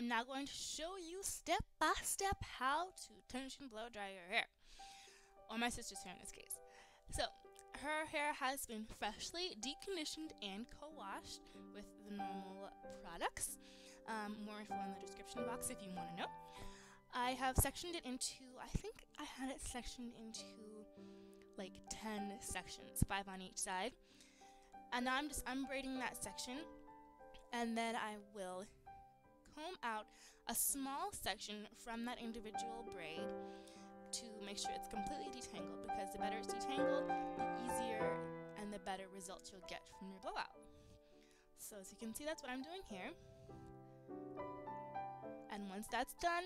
I'm now going to show you step by step how to tension blow dry your hair, or my sister's hair in this case. So her hair has been freshly deconditioned and co-washed with the normal products. More info in the description box if you want to know. I have sectioned it into, I think I had it sectioned into like 10 sections, 5 on each side. And now I'm just unbraiding that section, and then I will comb out a small section from that individual braid to make sure it's completely detangled, because the better it's detangled, the easier and the better results you'll get from your blowout. So as you can see, that's what I'm doing here. And once that's done,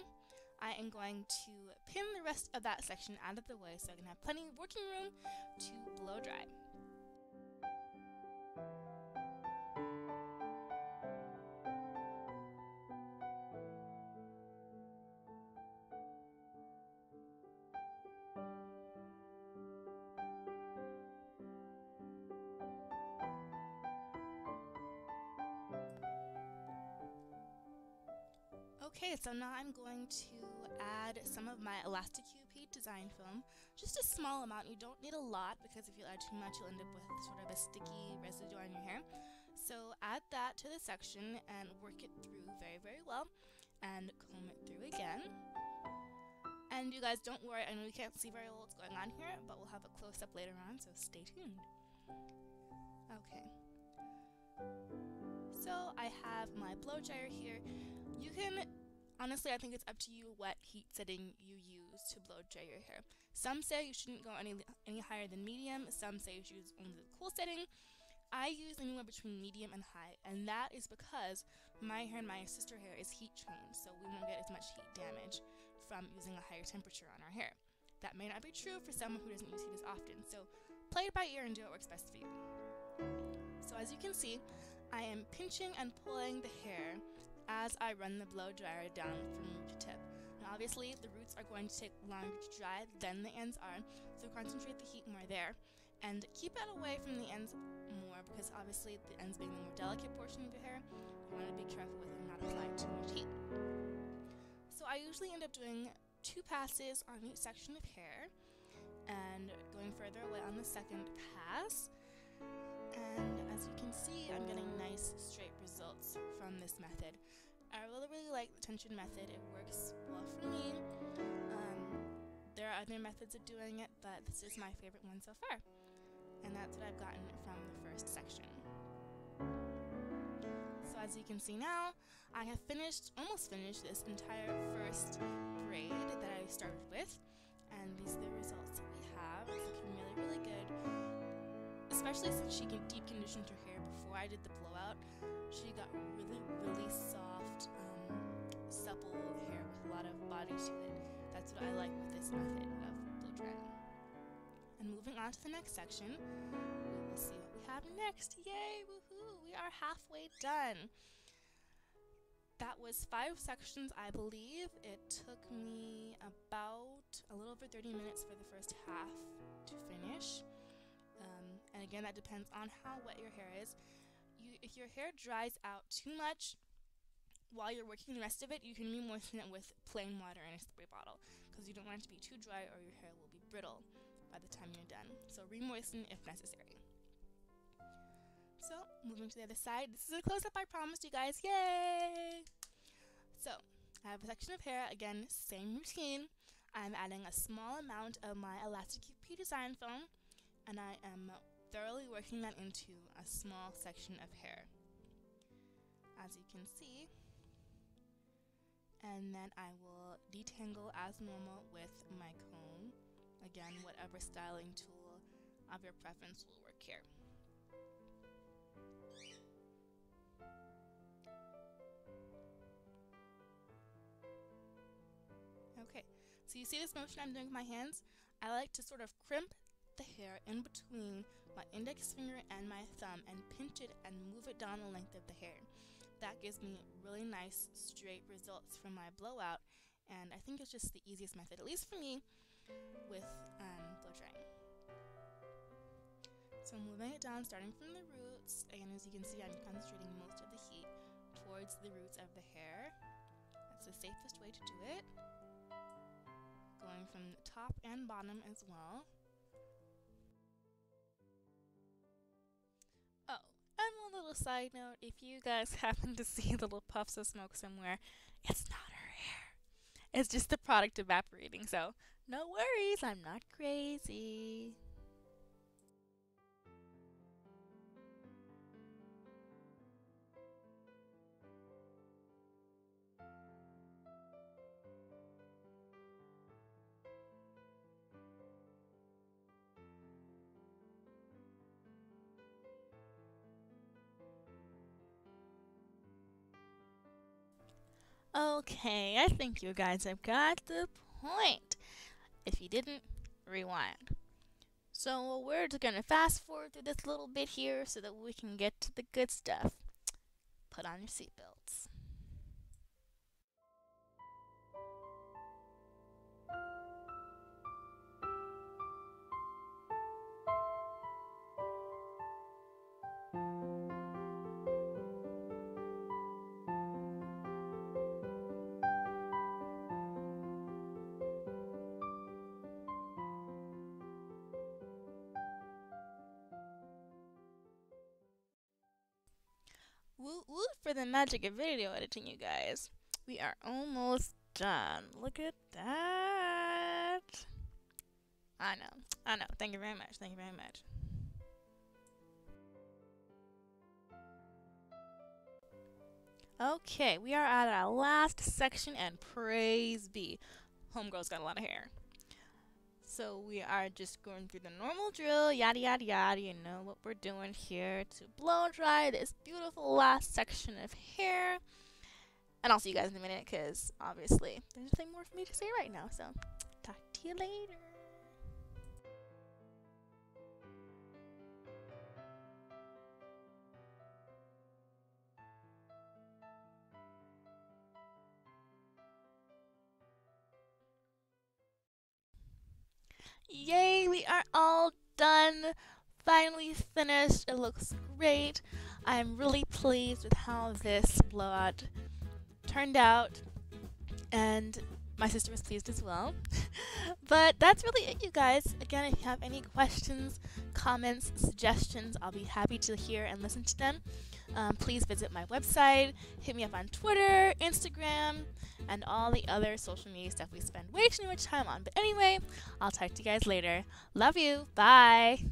I am going to pin the rest of that section out of the way so I can have plenty of working room to blow dry. Okay, so now I'm going to add some of my Elasta QP design film, just a small amount. You don't need a lot, because if you add too much, you'll end up with sort of a sticky residue on your hair. So add that to the section and work it through very, very well, and comb it through again. And you guys, don't worry, I know you can't see very well what's going on here, but we'll have a close-up later on, so stay tuned. Okay. So I have my blow dryer here. You can... honestly, I think it's up to you what heat setting you use to blow dry your hair. Some say you shouldn't go any higher than medium. Some say you should use only the cool setting. I use anywhere between medium and high, and that is because my hair and my sister's hair is heat trained, so we won't get as much heat damage from using a higher temperature on our hair. That may not be true for someone who doesn't use heat as often, so play it by ear and do what works best for you. So as you can see, I am pinching and pulling the hair as I run the blow dryer down from root to tip. Now obviously the roots are going to take longer to dry than the ends are, so concentrate the heat more there, and keep it away from the ends more, because obviously the ends being the more delicate portion of your hair, you want to be careful with it and not apply too much heat. So I usually end up doing 2 passes on each section of hair, and going further away on the second pass. And as you can see, I'm getting nice straight results from this method. I really, really like the tension method. It works well for me. There are other methods of doing it, but this is my favorite one so far. And that's what I've gotten from the first section. So as you can see now, I have almost finished this entire first braid that I started with. And these are the results that we have. It's looking really, really good. Especially since she deep conditioned her hair before I did the blowout, she got really, really soft, supple hair with a lot of body to it. That's what I like with this method of blow drying. And moving on to the next section, we will see what we have next. Yay! Woohoo! We are halfway done. That was 5 sections, I believe. It took me about a little over 30 minutes for the first half to finish. And again, that depends on how wet your hair is. If your hair dries out too much while you're working the rest of it, you can re-moisten it with plain water in a spray bottle, because you don't want it to be too dry or your hair will be brittle by the time you're done. So re-moisten if necessary. So moving to the other side, this is a close-up I promised you guys. Yay! So I have a section of hair, again, same routine. I'm adding a small amount of my Elasta QP design film, and I am thoroughly working that into a small section of hair, as you can see. And then I will detangle as normal with my comb. Again, whatever styling tool of your preference will work here. Okay, so you see this motion I'm doing with my hands? I like to sort of crimp the hair in between my index finger and my thumb and pinch it and move it down the length of the hair. That gives me really nice straight results from my blowout, and I think it's just the easiest method, at least for me, with blow drying. So moving it down, starting from the roots, again, as you can see, I'm concentrating most of the heat towards the roots of the hair, safest way to do it. Going from the top and bottom as well. Oh, and one little side note, if you guys happen to see little puffs of smoke somewhere, it's not her hair. It's just the product evaporating, so no worries, I'm not crazy. Okay, I think you guys have got the point. If you didn't, rewind. So we're just gonna fast forward through this little bit here so that we can get to the good stuff. Put on your seatbelts. Woot woot for the magic of video editing, you guys. We are almost done. Look at that. I know. Thank you very much. Okay, we are at our last section, and praise be, homegirl's got a lot of hair. So we are just going through the normal drill, yada yada yada, you know what we're doing here, to blow dry this beautiful last section of hair. And I'll see you guys in a minute, because obviously there's nothing more for me to say right now, so talk to you later. Yay, we are all done, finally finished. It looks great. I'm really pleased with how this blowout turned out, and my sister was pleased as well. But that's really it, you guys. Again, if you have any questions, comments, suggestions, I'll be happy to hear and listen to them. Please visit my website, hit me up on Twitter, Instagram, and all the other social media stuff we spend way too much time on. But anyway, I'll talk to you guys later. Love you. Bye.